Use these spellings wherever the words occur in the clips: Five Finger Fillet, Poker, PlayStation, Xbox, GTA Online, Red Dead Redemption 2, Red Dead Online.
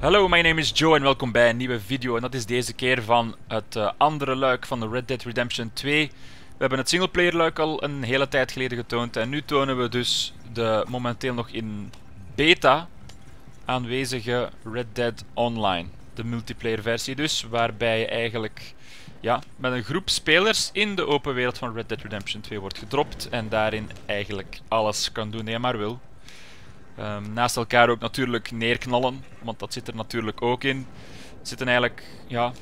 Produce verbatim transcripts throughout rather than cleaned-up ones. Hallo, mijn naam is Joe en welkom bij een nieuwe video. En dat is deze keer van het uh, andere luik van de Red Dead Redemption twee. We hebben het singleplayer luik al een hele tijd geleden getoond. En nu tonen we dus de momenteel nog in beta aanwezige Red Dead Online. De multiplayer versie dus, waarbij je eigenlijk ja, met een groep spelers in de open wereld van Red Dead Redemption twee wordt gedropt. En daarin eigenlijk alles kan doen dat je maar wil. Um, naast elkaar ook natuurlijk neerknallen, want dat zit er natuurlijk ook in. Er zitten eigenlijk ja,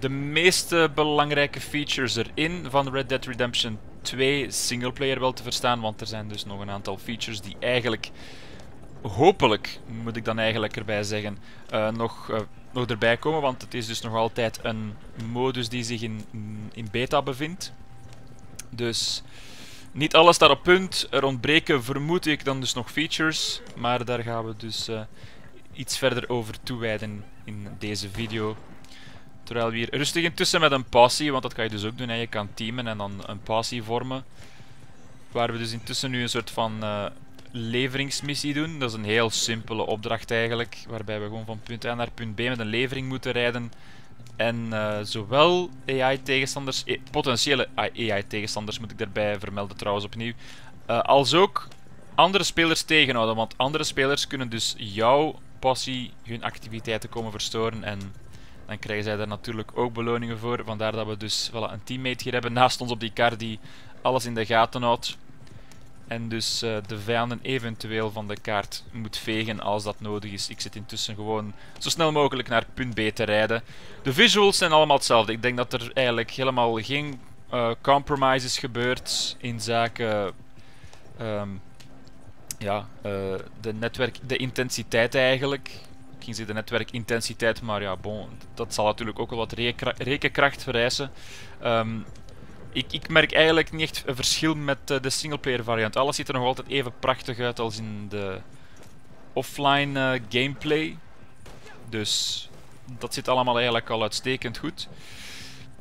de meeste belangrijke features erin van Red Dead Redemption twee singleplayer wel te verstaan, want er zijn dus nog een aantal features die eigenlijk, hopelijk moet ik dan eigenlijk erbij zeggen, uh, nog, uh, nog erbij komen, want het is dus nog altijd een modus die zich in, in beta bevindt. Dus niet alles staat op punt, er ontbreken vermoed ik dan dus nog features, maar daar gaan we dus uh, iets verder over toewijden in deze video. Terwijl we hier rustig intussen met een passie, want dat kan je dus ook doen, hè. Je kan teamen en dan een passie vormen. Waar we dus intussen nu een soort van uh, leveringsmissie doen, dat is een heel simpele opdracht eigenlijk, waarbij we gewoon van punt A naar punt B met een levering moeten rijden. En uh, zowel A I-tegenstanders, e potentiële A I-tegenstanders moet ik daarbij vermelden trouwens opnieuw, uh, als ook andere spelers tegenhouden, want andere spelers kunnen dus jouw passie, hun activiteiten komen verstoren en dan krijgen zij daar natuurlijk ook beloningen voor. Vandaar dat we dus voilà, een teammate hier hebben naast ons op die kar die alles in de gaten houdt en dus uh, de vijanden eventueel van de kaart moet vegen als dat nodig is. Ik zit intussen gewoon zo snel mogelijk naar punt B te rijden. De visuals zijn allemaal hetzelfde. Ik denk dat er eigenlijk helemaal geen uh, compromise is gebeurd in zaken um, ja, uh, de netwerk, de intensiteit eigenlijk. Ik ging zeggen de netwerkintensiteit, maar ja, bon, dat zal natuurlijk ook wel wat rekenkracht vereisen. Um, Ik, ik merk eigenlijk niet echt een verschil met uh, de singleplayer variant. Alles ziet er nog altijd even prachtig uit als in de offline uh, gameplay. Dus dat zit allemaal eigenlijk al uitstekend goed.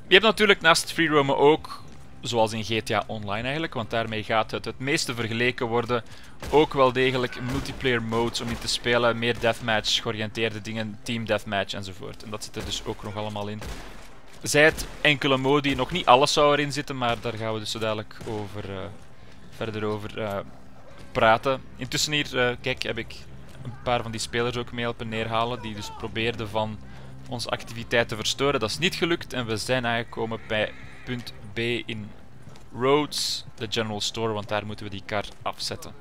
Je hebt natuurlijk naast free roamen ook, zoals in G T A Online eigenlijk, want daarmee gaat het het meeste vergeleken worden, ook wel degelijk multiplayer modes om in te spelen. Meer deathmatch, georiënteerde dingen, team deathmatch enzovoort. En dat zit er dus ook nog allemaal in. Zij het enkele modi, nog niet alles zou erin zitten, maar daar gaan we dus zo dadelijk over, uh, verder over uh, praten. Intussen hier, uh, kijk, heb ik een paar van die spelers ook mee helpen neerhalen, die dus probeerden van onze activiteit te verstoren. Dat is niet gelukt en we zijn aangekomen bij punt B in Rhodes, de General Store, want daar moeten we die kar afzetten.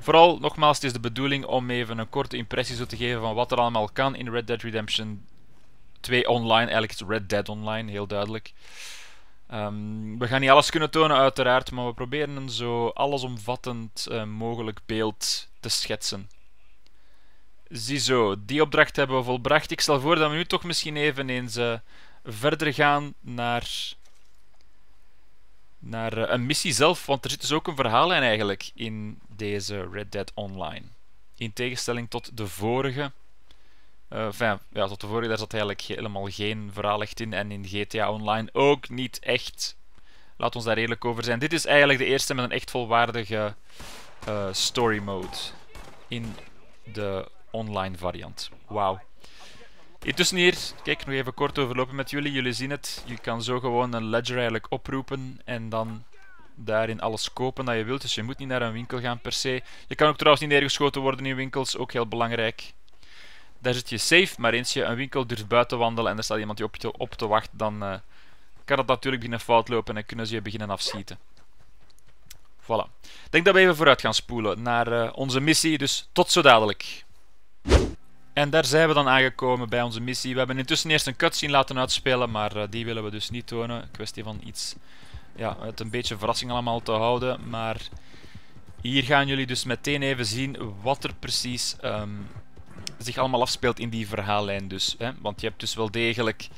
Vooral, nogmaals, het is de bedoeling om even een korte impressie zo te geven van wat er allemaal kan in Red Dead Redemption twee Online, eigenlijk is Red Dead Online, heel duidelijk. Um, we gaan niet alles kunnen tonen uiteraard, maar we proberen een zo allesomvattend uh, mogelijk beeld te schetsen. Ziezo, die opdracht hebben we volbracht. Ik stel voor dat we nu toch misschien even eens uh, verder gaan naar, naar uh, een missie zelf, want er zit dus ook een verhaallijn eigenlijk in deze Red Dead Online. In tegenstelling tot de vorige. Uh, fijn, ja, tot de vorige daar zat eigenlijk helemaal geen verhaal echt in en in G T A Online ook niet echt. Laat ons daar eerlijk over zijn. Dit is eigenlijk de eerste met een echt volwaardige uh, story mode in de online variant. Wauw. Intussen hier, kijk, nog even kort overlopen met jullie. Jullie zien het, je kan zo gewoon een ledger eigenlijk oproepen en dan daarin alles kopen dat je wilt. Dus je moet niet naar een winkel gaan per se. Je kan ook trouwens niet neergeschoten worden in winkels, ook heel belangrijk. Daar zit je safe, maar eens je een winkel durft buiten wandelen en er staat iemand die op, je op te wachten, dan uh, kan dat natuurlijk beginnen fout lopen en kunnen ze je beginnen afschieten. Voilà. Ik denk dat we even vooruit gaan spoelen naar uh, onze missie, dus tot zo dadelijk. En daar zijn we dan aangekomen bij onze missie. We hebben intussen eerst een cutscene laten uitspelen, maar uh, die willen we dus niet tonen. Kwestie van iets, ja, het een beetje verrassing allemaal te houden, maar hier gaan jullie dus meteen even zien wat er precies Um, zich allemaal afspeelt in die verhaallijn dus. Hè? Want je hebt dus wel degelijk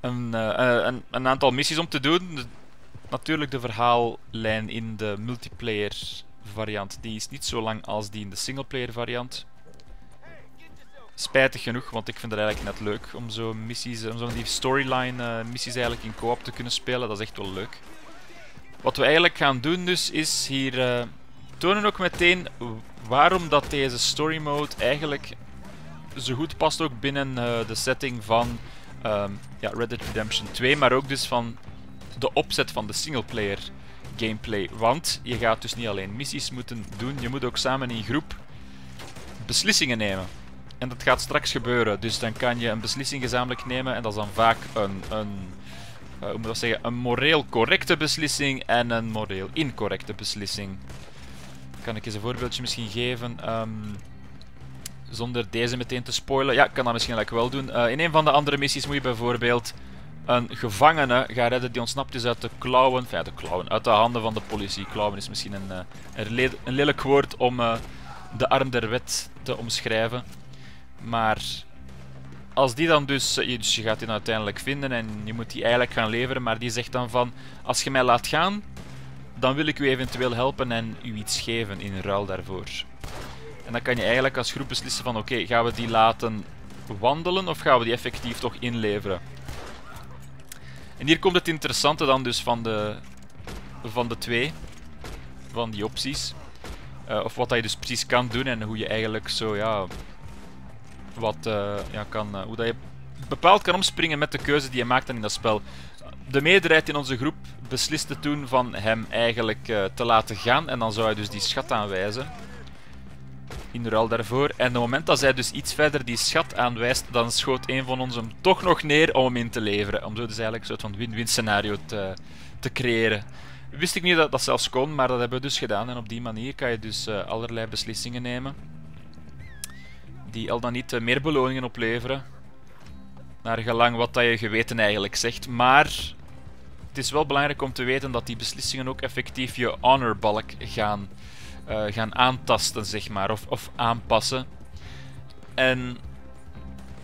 een, uh, een, een aantal missies om te doen. De, natuurlijk de verhaallijn in de multiplayer variant, die is niet zo lang als die in de singleplayer variant. Spijtig genoeg, want ik vind het eigenlijk net leuk om zo'n zo die storyline uh, missies eigenlijk in co-op te kunnen spelen. Dat is echt wel leuk. Wat we eigenlijk gaan doen dus, is hier uh, tonen ook meteen waarom dat deze story mode eigenlijk zo goed past ook binnen uh, de setting van um, ja, Red Dead Redemption twee, maar ook dus van de opzet van de singleplayer gameplay. Want je gaat dus niet alleen missies moeten doen, je moet ook samen in groep beslissingen nemen. En dat gaat straks gebeuren, dus dan kan je een beslissing gezamenlijk nemen en dat is dan vaak een, een, uh, hoe moet ik zeggen, een moreel correcte beslissing en een moreel incorrecte beslissing. Kan ik eens een voorbeeldje misschien geven, um, zonder deze meteen te spoilen. Ja, ik kan dat misschien eigenlijk wel doen. Uh, in een van de andere missies moet je bijvoorbeeld een gevangene gaan redden die ontsnapt is uit de klauwen, enfin, de klauwen, uit de handen van de politie. Klauwen is misschien een, een, een lelijk woord om uh, de arm der wet te omschrijven. Maar als die dan dus, dus, je gaat die dan uiteindelijk vinden en je moet die eigenlijk gaan leveren, maar die zegt dan van, als je mij laat gaan, dan wil ik u eventueel helpen en u iets geven in ruil daarvoor. En dan kan je eigenlijk als groep beslissen van, oké, okay, gaan we die laten wandelen of gaan we die effectief toch inleveren? En hier komt het interessante dan dus van de, van de twee, van die opties. Uh, of wat dat je dus precies kan doen en hoe je eigenlijk zo, ja... Wat, uh, ja, kan, uh, hoe dat je bepaald kan omspringen met de keuze die je maakt dan in dat spel. De meerderheid in onze groep besliste toen van hem eigenlijk uh, te laten gaan. En dan zou hij dus die schat aanwijzen. In ruil daarvoor. En op het moment dat zij dus iets verder die schat aanwijst, dan schoot een van ons hem toch nog neer om hem in te leveren. Om zo dus eigenlijk een soort van win-win scenario te, te creëren. Wist ik niet dat dat zelfs kon, maar dat hebben we dus gedaan. En op die manier kan je dus uh, allerlei beslissingen nemen. Die al dan niet uh, meer beloningen opleveren. Naar gelang wat dat je geweten eigenlijk zegt. Maar het is wel belangrijk om te weten dat die beslissingen ook effectief je honorbalk gaan, uh, gaan aantasten, zeg maar. Of, of aanpassen. En,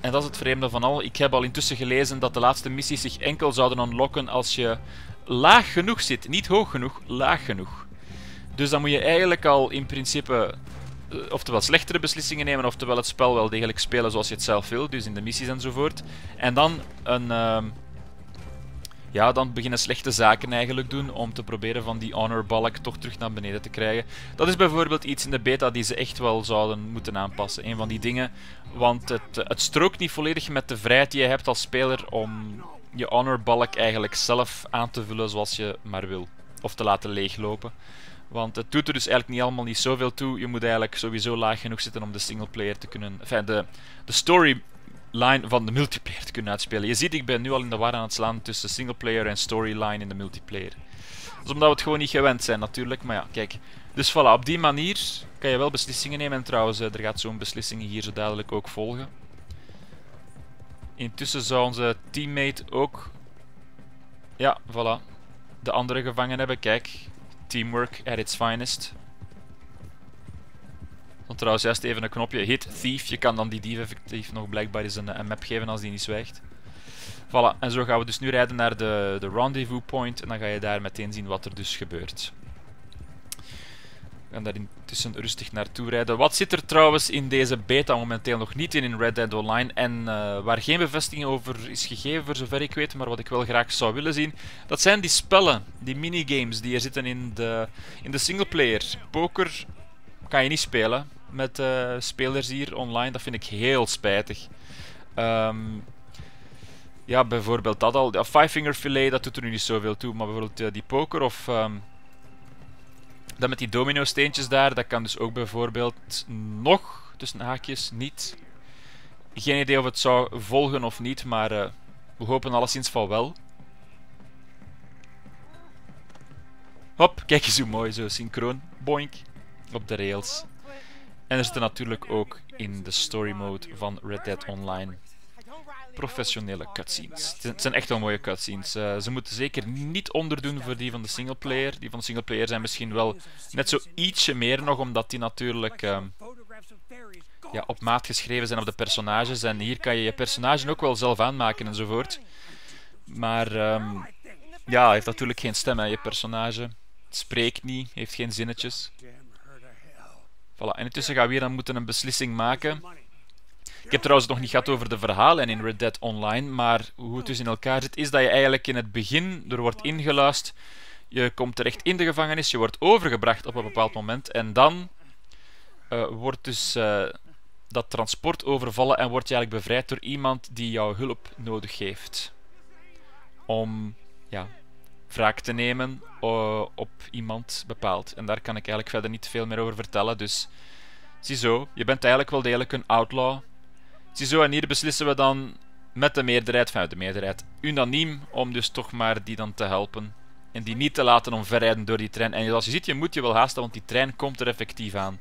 en dat is het vreemde van al. Ik heb al intussen gelezen dat de laatste missies zich enkel zouden unlocken als je laag genoeg zit. Niet hoog genoeg, laag genoeg. Dus dan moet je eigenlijk al in principe... Oftewel slechtere beslissingen nemen, oftewel het spel wel degelijk spelen zoals je het zelf wil, dus in de missies enzovoort. En dan, een, uh, ja, dan beginnen slechte zaken eigenlijk doen om te proberen van die honorbalk toch terug naar beneden te krijgen. Dat is bijvoorbeeld iets in de beta die ze echt wel zouden moeten aanpassen. Een van die dingen, want het, het strookt niet volledig met de vrijheid die je hebt als speler om je honorbalk eigenlijk zelf aan te vullen zoals je maar wil. Of te laten leeglopen. Want het doet er dus eigenlijk niet allemaal niet zoveel toe. Je moet eigenlijk sowieso laag genoeg zitten om de singleplayer te kunnen... Enfin, de, de storyline van de multiplayer te kunnen uitspelen. Je ziet, ik ben nu al in de war aan het slaan tussen singleplayer en storyline in de multiplayer. Dat is omdat we het gewoon niet gewend zijn natuurlijk. Maar ja, kijk. Dus voilà, op die manier kan je wel beslissingen nemen. En trouwens, er gaat zo'n beslissing hier zo dadelijk ook volgen. Intussen zou onze teammate ook... Ja, voilà. De andere gevangen hebben, kijk... Teamwork at its finest. Want trouwens juist even een knopje. Hit thief. Je kan dan die dief effectief nog blijkbaar eens een, een map geven als die niet zwijgt. Voilà. En zo gaan we dus nu rijden naar de, de rendezvous point. En dan ga je daar meteen zien wat er dus gebeurt. We gaan daar intussen rustig naartoe rijden. Wat zit er trouwens in deze beta momenteel nog niet in in Red Dead Online en uh, waar geen bevestiging over is gegeven voor zover ik weet, maar wat ik wel graag zou willen zien, dat zijn die spellen, die minigames die er zitten in de, in de singleplayer. Poker kan je niet spelen met uh, spelers hier online, dat vind ik heel spijtig. Um, ja, bijvoorbeeld dat al. Ja, Five Finger Fillet, dat doet er nu niet zoveel toe, maar bijvoorbeeld uh, die poker of... Um, Dan met die domino-steentjes daar, dat kan dus ook bijvoorbeeld nog, tussen haakjes, niet. Geen idee of het zou volgen of niet, maar uh, we hopen alleszins van wel. Hop, kijk eens hoe mooi, zo synchroon, boink, op de rails. En er zitten natuurlijk ook in de story mode van Red Dead Online professionele cutscenes. Het zijn echt wel mooie cutscenes. Uh, ze moeten zeker niet onderdoen voor die van de singleplayer. Die van de singleplayer zijn misschien wel net zo ietsje meer nog, omdat die natuurlijk uh, ja, op maat geschreven zijn op de personages. En hier kan je je personage ook wel zelf aanmaken enzovoort. Maar um, ja, hij heeft natuurlijk geen stem, hè, je personage. Het spreekt niet, heeft geen zinnetjes. Voilà, en intussen gaan we hier dan moeten een beslissing maken. Ik heb trouwens nog niet gehad over de verhalen in Red Dead Online, maar hoe het dus in elkaar zit, is dat je eigenlijk in het begin, er wordt ingeluisterd, je komt terecht in de gevangenis, je wordt overgebracht op een bepaald moment en dan uh, wordt dus uh, dat transport overvallen en word je eigenlijk bevrijd door iemand die jouw hulp nodig heeft. Om ja, wraak te nemen uh, op iemand bepaald. En daar kan ik eigenlijk verder niet veel meer over vertellen. Dus ziezo, je bent eigenlijk wel degelijk een outlaw. Ziezo, en hier beslissen we dan met de meerderheid, vanuit de meerderheid, unaniem om dus toch maar die dan te helpen. En die niet te laten omverrijden door die trein. En als je ziet, je moet je wel haasten, want die trein komt er effectief aan.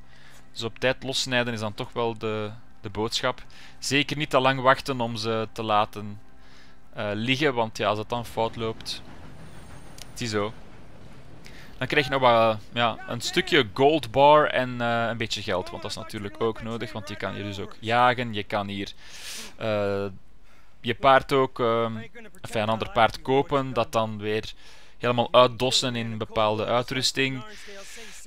Dus op tijd lossnijden is dan toch wel de, de boodschap. Zeker niet te lang wachten om ze te laten uh, liggen, want ja, als het dan fout loopt... Ziezo. Dan krijg je nog uh, ja, een stukje gold bar en uh, een beetje geld, want dat is natuurlijk ook nodig. Want je kan hier dus ook jagen, je kan hier... Uh, je paard ook... Uh, of een ander paard kopen, dat dan weer... helemaal uitdossen in bepaalde uitrusting.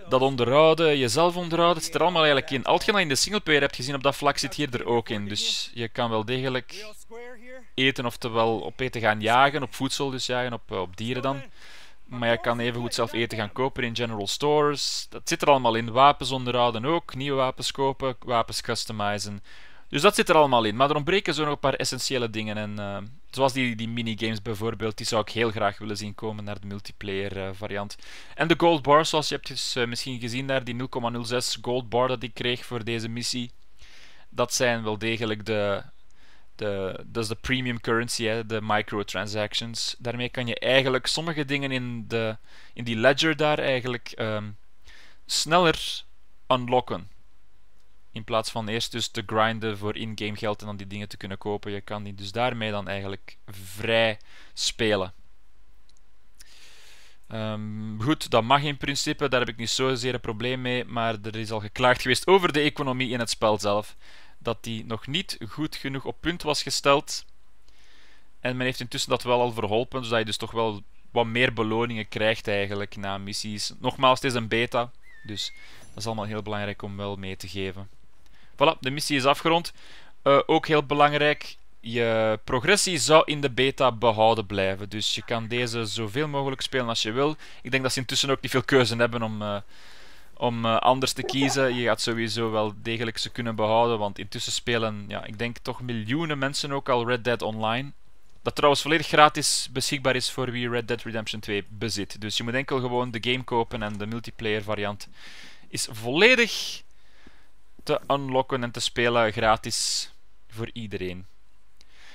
Dat onderhouden, jezelf onderhouden, het zit er allemaal eigenlijk in. Al hetgeen dat je in de singleplayer hebt gezien op dat vlak zit hier er ook in. Dus je kan wel degelijk eten, oftewel op eten gaan jagen, op voedsel dus jagen, op, op dieren dan. Maar je kan evengoed zelf eten gaan kopen in general stores. Dat zit er allemaal in. Wapens onderhouden ook, nieuwe wapens kopen, wapens customizen. Dus dat zit er allemaal in. Maar er ontbreken zo nog een paar essentiële dingen. En, uh, zoals die, die minigames bijvoorbeeld, die zou ik heel graag willen zien komen naar de multiplayer uh, variant. En de gold bar, zoals je hebt dus, uh, misschien gezien daar, die nul komma nul zes gold bar dat ik kreeg voor deze missie. Dat zijn wel degelijk de, de, dat is de premium currency, hè, de microtransactions. Daarmee kan je eigenlijk sommige dingen in, de, in die ledger daar eigenlijk um, sneller unlocken. In plaats van eerst dus te grinden voor in-game geld en dan die dingen te kunnen kopen. Je kan die dus daarmee dan eigenlijk vrij spelen. Um, goed, dat mag in principe. Daar heb ik niet zozeer een probleem mee. Maar er is al geklaagd geweest over de economie in het spel zelf. Dat die nog niet goed genoeg op punt was gesteld. En men heeft intussen dat wel al verholpen. Zodat je dus toch wel wat meer beloningen krijgt eigenlijk na missies. Nogmaals, het is een beta. Dus dat is allemaal heel belangrijk om wel mee te geven. Voilà, de missie is afgerond. Uh, ook heel belangrijk, je progressie zou in de beta behouden blijven. Dus je kan deze zoveel mogelijk spelen als je wil. Ik denk dat ze intussen ook niet veel keuze hebben om, uh, om uh, anders te kiezen. Je gaat sowieso wel degelijk ze kunnen behouden. Want intussen spelen, ja, ik denk toch miljoenen mensen ook al Red Dead Online. Dat trouwens volledig gratis beschikbaar is voor wie Red Dead Redemption twee bezit. Dus je moet enkel gewoon de game kopen en de multiplayer variant is volledig... te unlocken en te spelen gratis voor iedereen.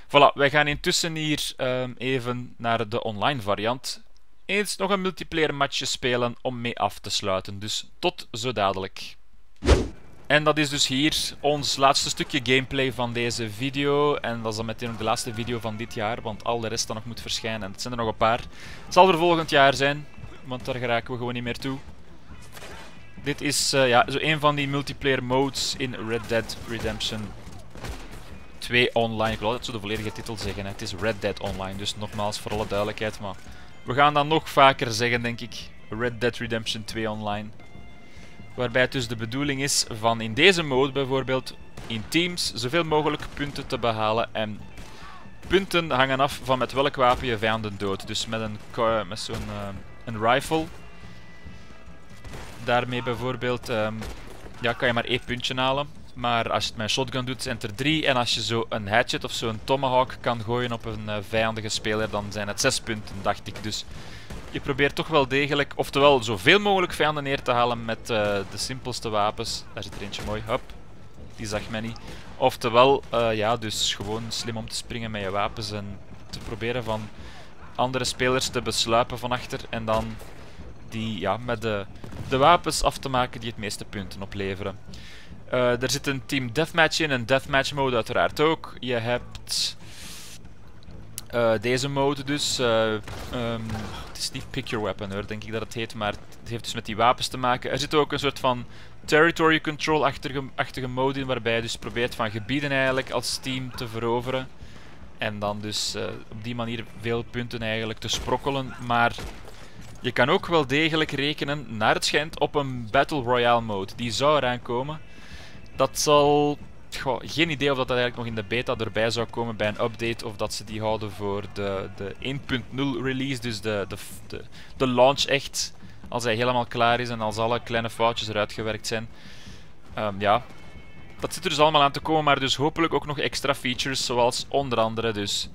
Voilà, wij gaan intussen hier um, even naar de online variant. Eens nog een multiplayer matchje spelen om mee af te sluiten. Dus tot zo dadelijk. En dat is dus hier ons laatste stukje gameplay van deze video. En dat is dan meteen ook de laatste video van dit jaar, want al de rest dan nog moet verschijnen. En het zijn er nog een paar. Het zal er volgend jaar zijn, want daar geraken we gewoon niet meer toe. Dit is uh, ja, zo een van die multiplayer modes in Red Dead Redemption twee Online. Ik wil altijd zo de volledige titel zeggen, hè. Het is Red Dead Online, dus nogmaals voor alle duidelijkheid. Maar we gaan dat nog vaker zeggen, denk ik. Red Dead Redemption twee Online. Waarbij het dus de bedoeling is van in deze mode bijvoorbeeld in teams zoveel mogelijk punten te behalen. En punten hangen af van met welk wapen je vijanden doodt. Dus met een, met zo'n uh, een rifle... Daarmee bijvoorbeeld um, ja, kan je maar één puntje halen. Maar als je het met een shotgun doet, zijn het er drie. En als je zo een hatchet of zo'n tomahawk kan gooien op een uh, vijandige speler, dan zijn het zes punten, dacht ik. Dus je probeert toch wel degelijk, oftewel zoveel mogelijk vijanden neer te halen met uh, de simpelste wapens. Daar zit er eentje mooi. Hup, die zag men niet. Oftewel, uh, ja, dus gewoon slim om te springen met je wapens en te proberen van andere spelers te besluipen van achter. En dan die, ja, met de... de wapens af te maken die het meeste punten opleveren. Uh, er zit een team deathmatch in, een deathmatch mode uiteraard ook. Je hebt uh, deze mode dus. Uh, um, oh, het is niet pick your weapon hoor, denk ik dat het heet, maar het heeft dus met die wapens te maken. Er zit ook een soort van territory control-achtige achtige mode in, waarbij je dus probeert van gebieden eigenlijk als team te veroveren. En dan dus uh, op die manier veel punten eigenlijk te sprokkelen, maar... Je kan ook wel degelijk rekenen, naar het schijnt, op een Battle Royale mode. Die zou eraan komen. Dat zal... Goh, geen idee of dat, dat eigenlijk nog in de beta erbij zou komen bij een update. Of dat ze die houden voor de, de één punt nul release. Dus de, de, de, de launch echt. Als hij helemaal klaar is en als alle kleine foutjes eruit gewerkt zijn. Um, ja. Dat zit er dus allemaal aan te komen, maar dus hopelijk ook nog extra features, zoals onder andere dus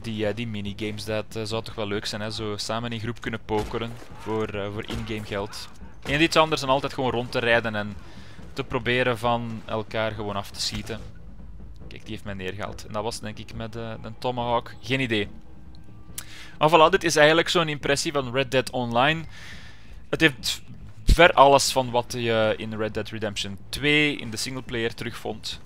die, uh, die minigames. Dat uh, zou toch wel leuk zijn, hè? Zo samen in groep kunnen pokeren voor, uh, voor in-game geld. En iets anders dan altijd gewoon rond te rijden en te proberen van elkaar gewoon af te schieten. Kijk, die heeft mij neergehaald. En dat was denk ik met uh, een tomahawk. Geen idee. Maar voilà, dit is eigenlijk zo'n impressie van Red Dead Online. Het heeft ver alles van wat je in Red Dead Redemption twee in de singleplayer terugvond.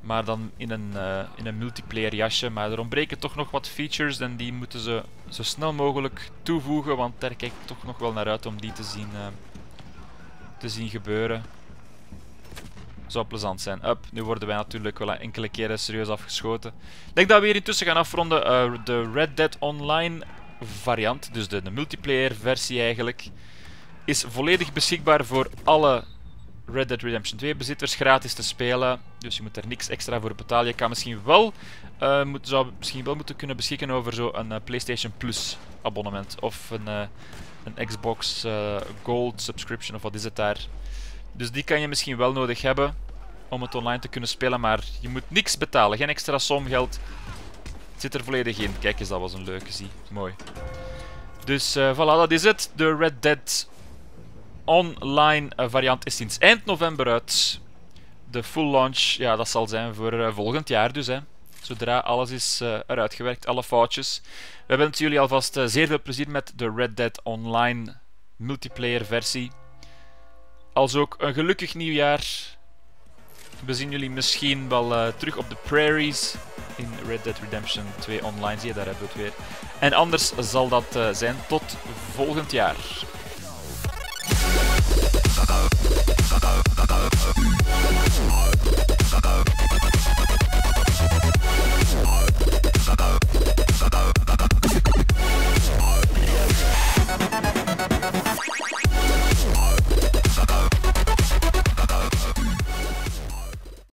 Maar dan in een, uh, in een multiplayer jasje. Maar er ontbreken toch nog wat features en die moeten ze zo snel mogelijk toevoegen. Want daar kijk ik toch nog wel naar uit om die te zien, uh, te zien gebeuren. Zou plezant zijn. Up, nu worden wij natuurlijk wel voilà, enkele keren serieus afgeschoten. Ik denk dat we hier intussen gaan afronden uh, de Red Dead Online variant. Dus de, de multiplayer versie eigenlijk. Is volledig beschikbaar voor alle Red Dead Redemption twee bezitters, gratis te spelen. Dus je moet er niks extra voor betalen. Je kan misschien wel, uh, moet, zou misschien wel moeten kunnen beschikken over zo'n uh, PlayStation Plus abonnement. Of een, uh, een Xbox uh, Gold subscription of wat is het daar. Dus die kan je misschien wel nodig hebben om het online te kunnen spelen. Maar je moet niks betalen, geen extra som geld. Het zit er volledig in. Kijk eens, dat was een leuke, zie. Mooi. Dus uh, voilà, dat is het. De Red Dead Online variant is sinds eind november uit. De full launch, ja, dat zal zijn voor uh, volgend jaar dus, hè. Zodra alles is uh, eruit gewerkt, alle foutjes. We wensen jullie alvast uh, zeer veel plezier met de Red Dead Online multiplayer versie. Als ook een gelukkig nieuwjaar. We zien jullie misschien wel uh, terug op de prairies in Red Dead Redemption twee Online. Zie je, daar hebben we het weer. En anders zal dat uh, zijn tot volgend jaar. Uh-oh.